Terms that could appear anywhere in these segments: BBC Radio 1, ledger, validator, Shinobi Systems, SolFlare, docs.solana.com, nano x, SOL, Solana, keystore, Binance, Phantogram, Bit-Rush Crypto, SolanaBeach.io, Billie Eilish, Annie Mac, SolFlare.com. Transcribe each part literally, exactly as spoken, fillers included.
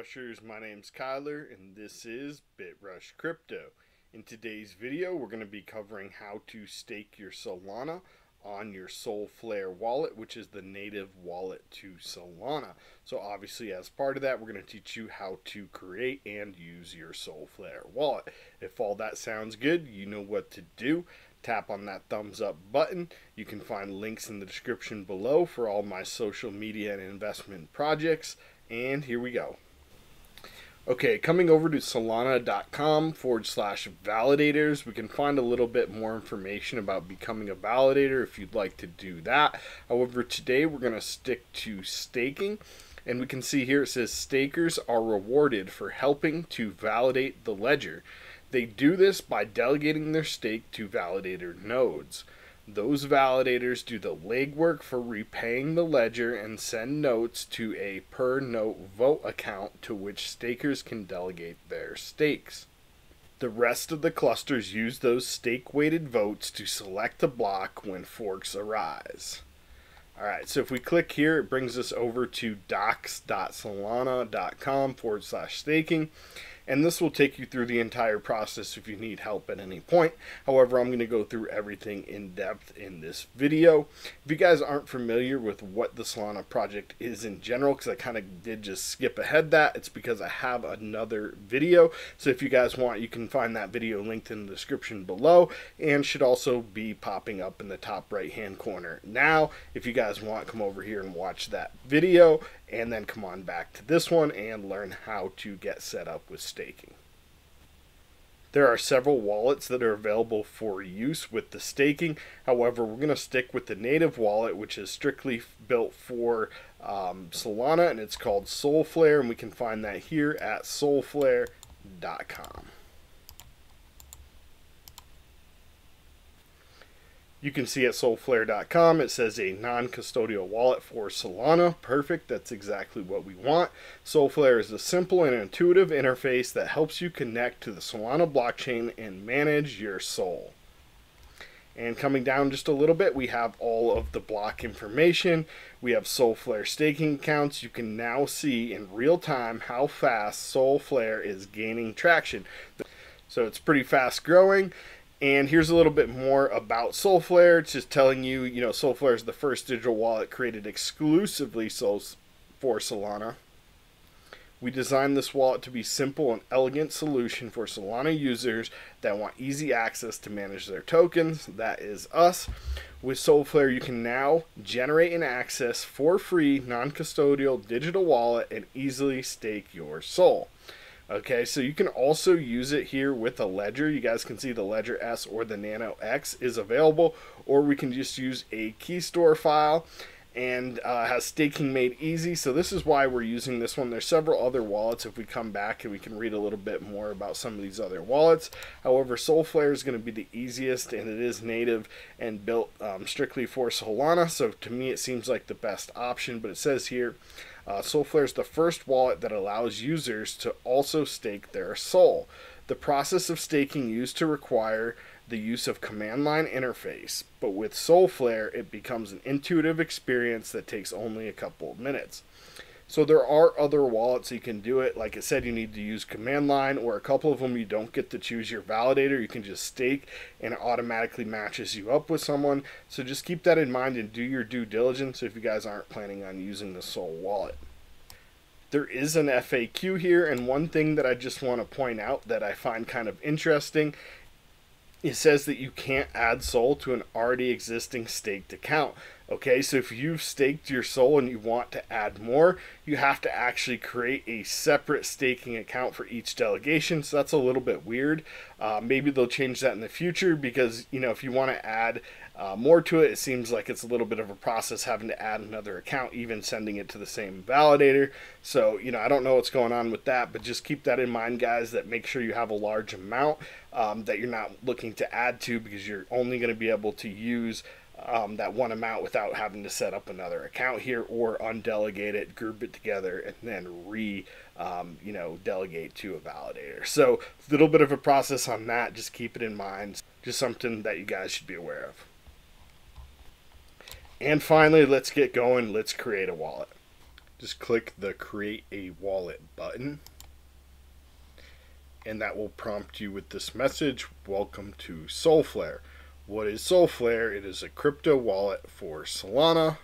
Bit-Rushers, my name's Kyler and this is Bit-Rush Crypto. In today's video we're going to be covering how to stake your Solana on your SolFlare wallet, which is the native wallet to Solana. So obviously as part of that we're going to teach you how to create and use your SolFlare wallet. If all that sounds good, you know what to do. Tap on that thumbs up button. You can find links in the description below for all my social media and investment projects. And here we go. Okay, coming over to Solana.com forward slash validators, we can find a little bit more information about becoming a validator if you'd like to do that. However, today we're going to stick to staking. And we can see here it says stakers are rewarded for helping to validate the ledger. They do this by delegating their stake to validator nodes. Those validators do the legwork for repaying the ledger and send notes to a per-note vote account to which stakers can delegate their stakes. The rest of the clusters use those stake-weighted votes to select a block when forks arise. Alright, so if we click here, it brings us over to docs.solana.com forward slash staking. And this will take you through the entire process if you need help at any point. However, I'm going to go through everything in depth in this video. If you guys aren't familiar with what the Solana project is in general, because I kind of did just skip ahead that, it's because I have another video. So if you guys want, you can find that video linked in the description below and should also be popping up in the top right hand corner. Now, if you guys want, come over here and watch that video and then come on back to this one and learn how to get set up with staking. There are several wallets that are available for use with the staking. However, we're going to stick with the native wallet, which is strictly built for um, Solana, and it's called SolFlare, and we can find that here at SolFlare dot com. You can see at SolFlare dot com it says a non-custodial wallet for Solana. Perfect, that's exactly what we want. SolFlare is a simple and intuitive interface that helps you connect to the Solana blockchain and manage your Sol. And coming down just a little bit, we have all of the block information. We have SolFlare staking accounts. You can now see in real time how fast SolFlare is gaining traction. So it's pretty fast growing. And here's a little bit more about SolFlare. It's just telling you, you know, SolFlare is the first digital wallet created exclusively for Solana. We designed this wallet to be a simple and elegant solution for Solana users that want easy access to manage their tokens. That is us. With SolFlare, you can now generate and access for free non-custodial digital wallet and easily stake your Sol. Okay, so you can also use it here with a ledger. You guys can see the Ledger S or the Nano X is available, or we can just use a key store file and uh, has staking made easy. So this is why we're using this one. There's several other wallets. If we come back and we can read a little bit more about some of these other wallets. However, SolFlare is going to be the easiest, and it is native and built um, strictly for Solana. So to me, it seems like the best option, but it says here, Uh, SolFlare is the first wallet that allows users to also stake their Sol. The process of staking used to require the use of command line interface, but with SolFlare it becomes an intuitive experience that takes only a couple of minutes. So there are other wallets you can do it. Like I said, you need to use command line, or a couple of them you don't get to choose your validator. You can just stake and it automatically matches you up with someone. So just keep that in mind and do your due diligence if you guys aren't planning on using the Sol wallet. There is an F A Q here, and one thing that I just want to point out that I find kind of interesting, it says that you can't add Sol to an already existing staked account. Okay, so if you've staked your Sol and you want to add more, you have to actually create a separate staking account for each delegation. So that's a little bit weird. Uh, maybe they'll change that in the future, because, you know, if you want to add uh, more to it, it seems like it's a little bit of a process having to add another account, even sending it to the same validator. So, you know, I don't know what's going on with that, but just keep that in mind, guys, that make sure you have a large amount um, that you're not looking to add to, because you're only going to be able to use Um, that one amount without having to set up another account here, or undelegate it, group it together, and then re, um, you know, delegate to a validator. So a little bit of a process on that. Just keep it in mind. Just something that you guys should be aware of. And finally, let's get going. Let's create a wallet. just click the create a wallet button, and that will prompt you with this message: welcome to SolFlare. What is SolFlare? It is a crypto wallet for Solana.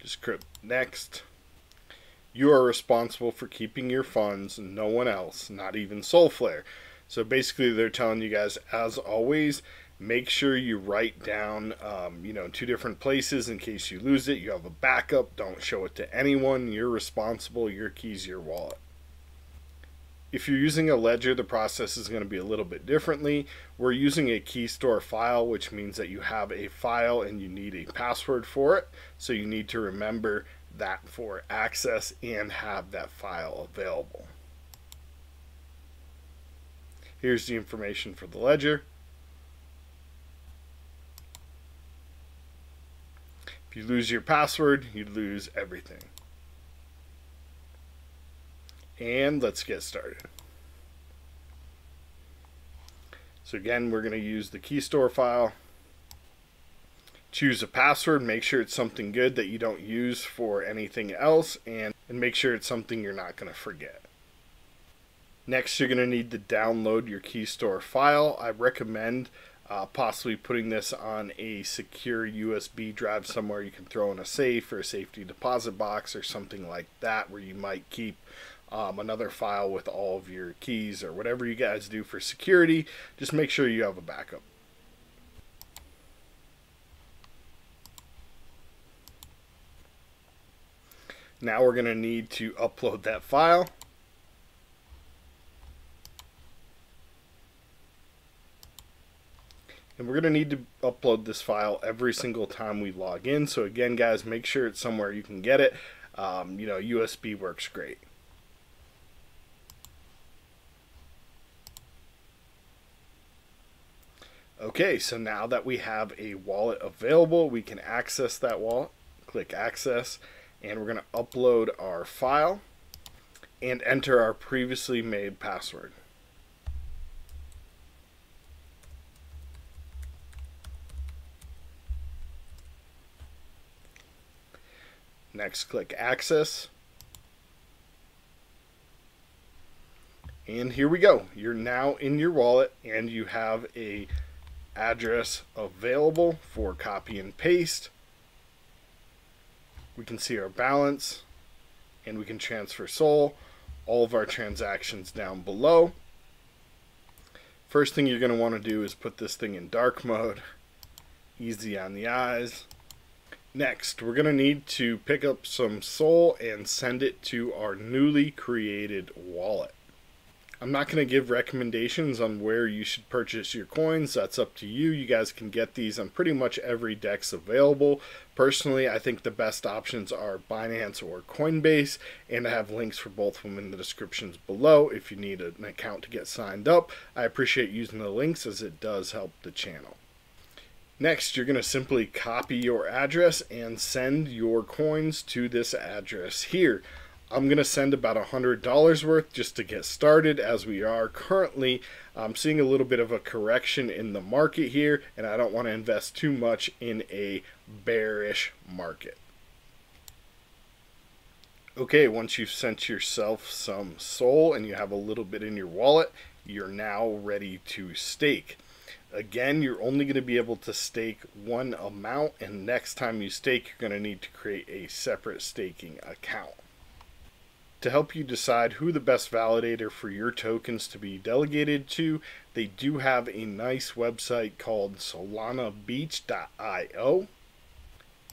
Just click next. You are responsible for keeping your funds, no one else, not even SolFlare. So basically they're telling you guys, as always, make sure you write down, um, you know, two different places in case you lose it. You have a backup. Don't show it to anyone. You're responsible. Your keys, your wallet. If you're using a ledger, the process is going to be a little bit differently. We're using a key store file, which means that you have a file and you need a password for it. So you need to remember that for access and have that file available. Here's the information for the ledger. If you lose your password, you lose everything. And let's get started. So again, we're going to use the key store file. Choose a password. Make sure it's something good that you don't use for anything else, and, and make sure it's something you're not going to forget. Next, you're going to need to download your key store file. I recommend uh, possibly putting this on a secure U S B drive somewhere you can throw in a safe or a safety deposit box or something like that, where you might keep Um, another file with all of your keys or whatever you guys do for security. Just make sure you have a backup. Now we're going to need to upload that file. And we're going to need to upload this file every single time we log in. So again, guys, make sure it's somewhere you can get it. Um, you know, U S B works great. Okay, so now that we have a wallet available, we can access that wallet. Click access, and we're going to upload our file and enter our previously made password. Next, click access. And here we go. You're now in your wallet, and you have a address available for copy and paste. We can see our balance, and we can transfer SOL, all of our transactions down below. First thing you're going to want to do is put this thing in dark mode, easy on the eyes. Next, we're going to need to pick up some SOL and send it to our newly created wallet. I'm not going to give recommendations on where you should purchase your coins. That's up to you. You guys can get these on pretty much every DEX available. Personally, I think the best options are Binance or Coinbase, and I have links for both of them in the descriptions below if you need an account to get signed up. I appreciate using the links as it does help the channel. Next, you're going to simply copy your address and send your coins to this address here. I'm going to send about one hundred dollars worth just to get started, as we are currently um, seeing a little bit of a correction in the market here, and I don't want to invest too much in a bearish market. Okay, once you've sent yourself some SOL and you have a little bit in your wallet, you're now ready to stake. Again, you're only going to be able to stake one amount, and next time you stake, you're going to need to create a separate staking account. To help you decide who the best validator for your tokens to be delegated to, they do have a nice website called Solana Beach dot i o.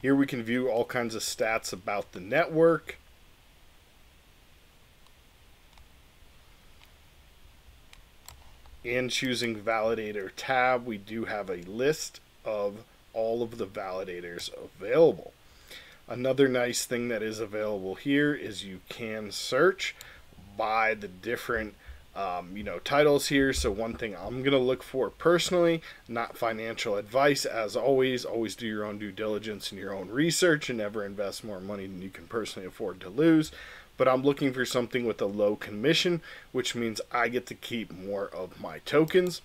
Here we can view all kinds of stats about the network. And choosing validator tab, we do have a list of all of the validators available. Another nice thing that is available here is you can search by the different um, you know, titles here. So one thing I'm going to look for personally, not financial advice, as always, always do your own due diligence and your own research, and never invest more money than you can personally afford to lose. But I'm looking for something with a low commission, which means I get to keep more of my tokens.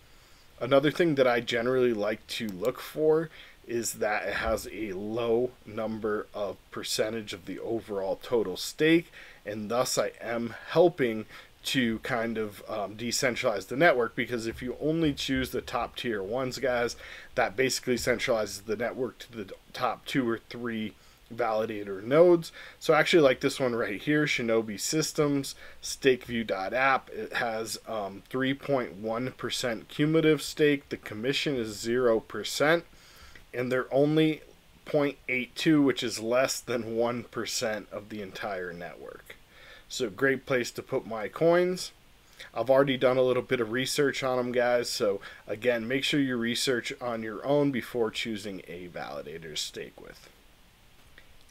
Another thing that I generally like to look for is that it has a low number of percentage of the overall total stake, and thus I am helping to kind of um, decentralize the network, because if you only choose the top tier ones, guys, that basically centralizes the network to the top two or three validator nodes. So actually, like this one right here, Shinobi Systems, stake view dot app, it has three point one percent um, cumulative stake, the commission is zero percent, and they're only zero point eight two, which is less than one percent of the entire network. So great place to put my coins. I've already done a little bit of research on them, guys. So again, make sure you research on your own before choosing a validator to stake with.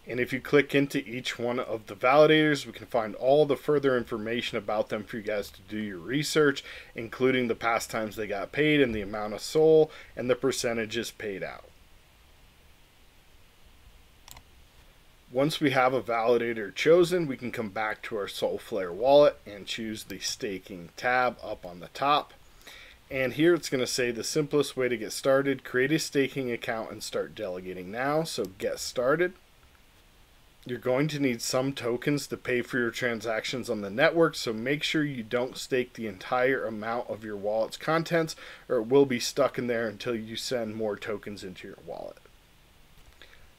And if you click into each one of the validators, we can find all the further information about them for you guys to do your research, including the past times they got paid and the amount of S O L and the percentages paid out. Once we have a validator chosen, we can come back to our SolFlare wallet and choose the staking tab up on the top. And here it's going to say the simplest way to get started, create a staking account and start delegating now. So get started. You're going to need some tokens to pay for your transactions on the network, so make sure you don't stake the entire amount of your wallet's contents, or it will be stuck in there until you send more tokens into your wallet.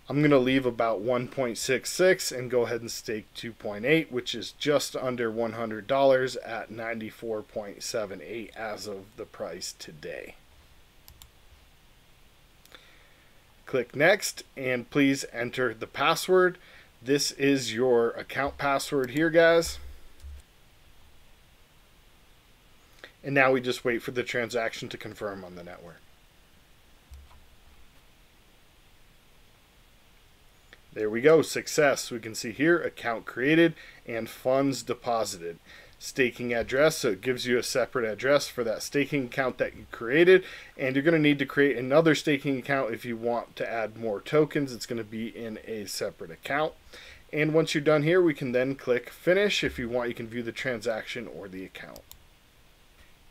I'm going to leave about one point six six and go ahead and stake two point eight, which is just under one hundred dollars at ninety-four point seven eight as of the price today. Click next and please enter the password. This is your account password here, guys. And now we just wait for the transaction to confirm on the network. There we go, success. We can see here, account created and funds deposited. Staking address, so it gives you a separate address for that staking account that you created. And you're going to need to create another staking account if you want to add more tokens. It's going to be in a separate account. And once you're done here, we can then click finish. If you want, you can view the transaction or the account.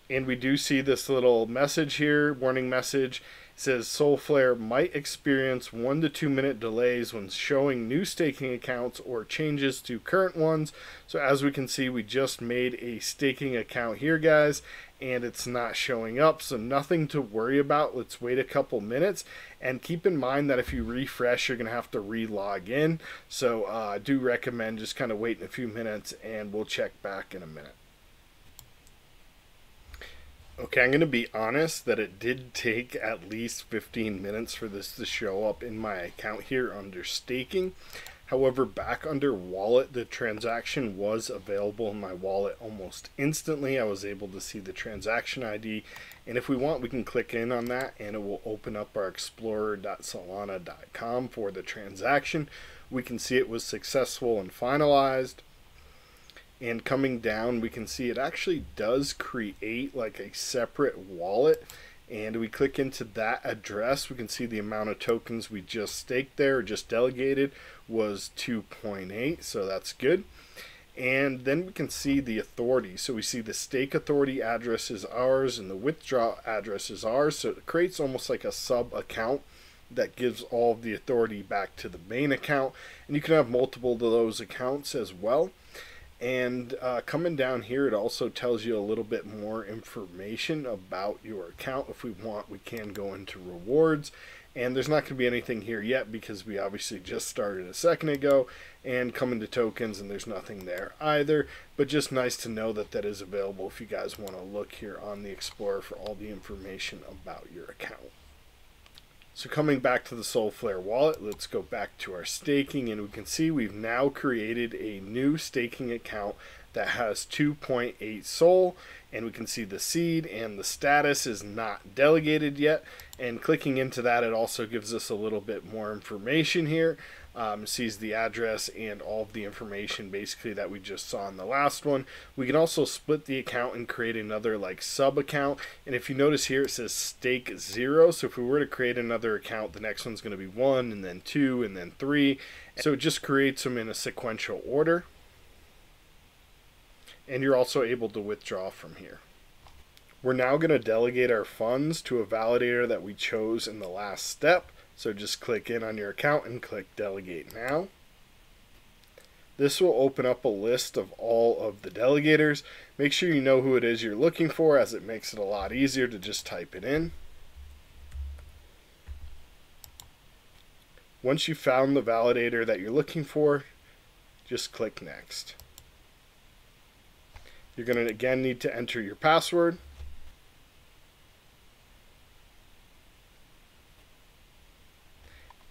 And we do see this little message here, warning message. It says SolFlare might experience one to two minute delays when showing new staking accounts or changes to current ones. So as we can see, we just made a staking account here, guys, and it's not showing up. So nothing to worry about. Let's wait a couple minutes, and keep in mind that if you refresh, you're going to have to re-log in. So uh, I do recommend just kind of waiting a few minutes, and we'll check back in a minute. Okay, I'm going to be honest that it did take at least fifteen minutes for this to show up in my account here under staking. However, back under wallet, the transaction was available in my wallet almost instantly. I was able to see the transaction I D. And if we want, we can click in on that and it will open up our explorer dot solana dot com for the transaction. We can see it was successful and finalized. And coming down, we can see it actually does create like a separate wallet, and we click into that address, we can see the amount of tokens we just staked there, or just delegated, was two point eight, so that's good. And then we can see the authority, so we see the stake authority address is ours and the withdraw address is ours, so it creates almost like a sub account that gives all of the authority back to the main account, and you can have multiple of those accounts as well. And uh, coming down here, it also tells you a little bit more information about your account. If we want, we can go into rewards. And there's not going to be anything here yet because we obviously just started a second ago. And coming to tokens, and there's nothing there either. But just nice to know that that is available if you guys want to look here on the Explorer for all the information about your account. So coming back to the SolFlare wallet, let's go back to our staking, and we can see we've now created a new staking account that has two point eight S O L, and we can see the seed and the status is not delegated yet. And clicking into that, it also gives us a little bit more information here. Um, sees the address and all of the information basically that we just saw in the last one. We can also split the account and create another like sub account. And if you notice here, it says stake zero. So if we were to create another account, the next one's going to be one, and then two, and then three. So it just creates them in a sequential order. And you're also able to withdraw from here. We're now going to delegate our funds to a validator that we chose in the last step. So just click in on your account and click Delegate Now. This will open up a list of all of the delegators. Make sure you know who it is you're looking for, as it makes it a lot easier to just type it in. Once you've found the validator that you're looking for, just click Next. You're going to again need to enter your password.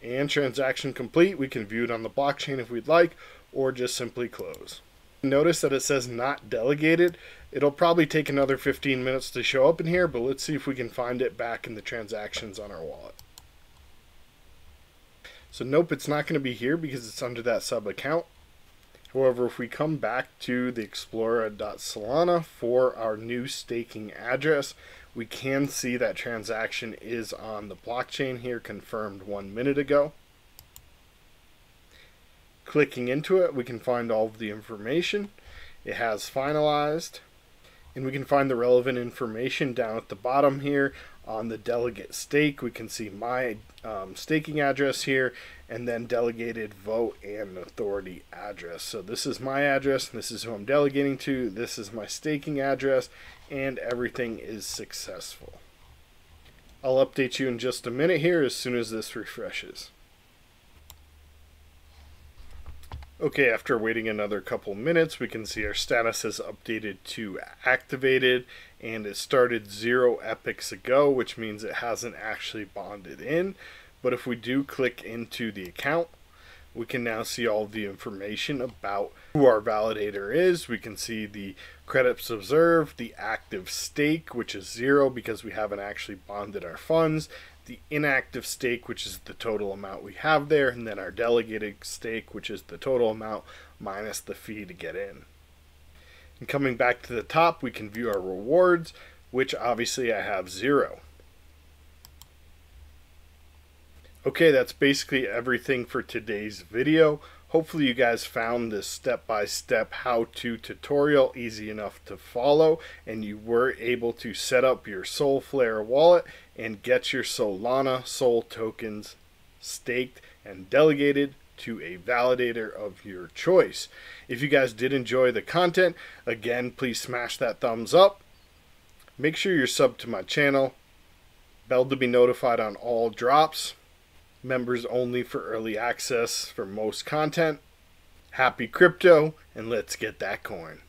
And transaction complete. We can view it on the blockchain if we'd like, or just simply close. Notice that it says not delegated. It'll probably take another fifteen minutes to show up in here, but let's see if we can find it back in the transactions on our wallet. So nope, it's not going to be here because it's under that sub account. However, if we come back to the explorer dot solana for our new staking address, we can see that transaction is on the blockchain here, confirmed one minute ago. Clicking into it, we can find all of the information. It has finalized, and we can find the relevant information down at the bottom here on the delegate stake. We can see my um, staking address here, and then delegated vote and authority address. So this is my address, and this is who I'm delegating to, this is my staking address, and everything is successful. I'll update you in just a minute here as soon as this refreshes. Okay, after waiting another couple minutes, we can see our status is updated to activated, and it started zero epochs ago, which means it hasn't actually bonded in. But if we do click into the account, we can now see all the information about who our validator is. We can see the credits observed, the active stake, which is zero because we haven't actually bonded our funds, the inactive stake, which is the total amount we have there, and then our delegated stake, which is the total amount minus the fee to get in. And coming back to the top, we can view our rewards, which obviously I have zero. Okay, that's basically everything for today's video. Hopefully you guys found this step-by-step how-to tutorial easy enough to follow, and you were able to set up your SolFlare wallet and get your Solana Sol tokens staked and delegated to a validator of your choice. If you guys did enjoy the content, again, please smash that thumbs up. Make sure you're subbed to my channel, bell to be notified on all drops, members only for early access for most content. Happy crypto, and let's get that coin.